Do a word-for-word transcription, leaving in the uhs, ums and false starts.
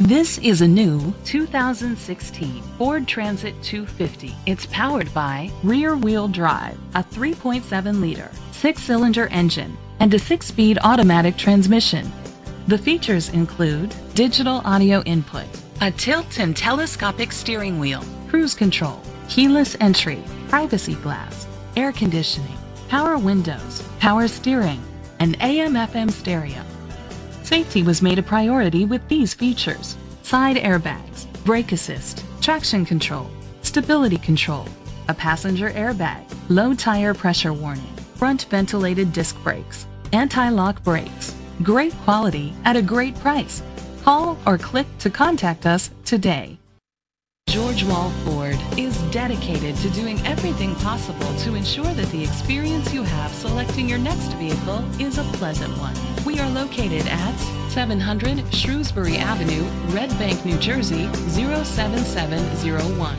This is a new two thousand sixteen Ford Transit two fifty. It's powered by rear-wheel drive, a three point seven liter, six-cylinder engine, and a six-speed automatic transmission. The features include digital audio input, a tilt and telescopic steering wheel, cruise control, keyless entry, privacy glass, air conditioning, power windows, power steering, and A M F M stereo. Safety was made a priority with these features: side airbags, brake assist, traction control, stability control, a passenger airbag, low tire pressure warning, front ventilated disc brakes, anti-lock brakes. Great quality at a great price. Call or click to contact us today. George Wall Ford is dedicated to doing everything possible to ensure that the experience you have selecting your next vehicle is a pleasant one. We are located at seven hundred Shrewsbury Avenue, Red Bank, New Jersey, zero seven seven zero one.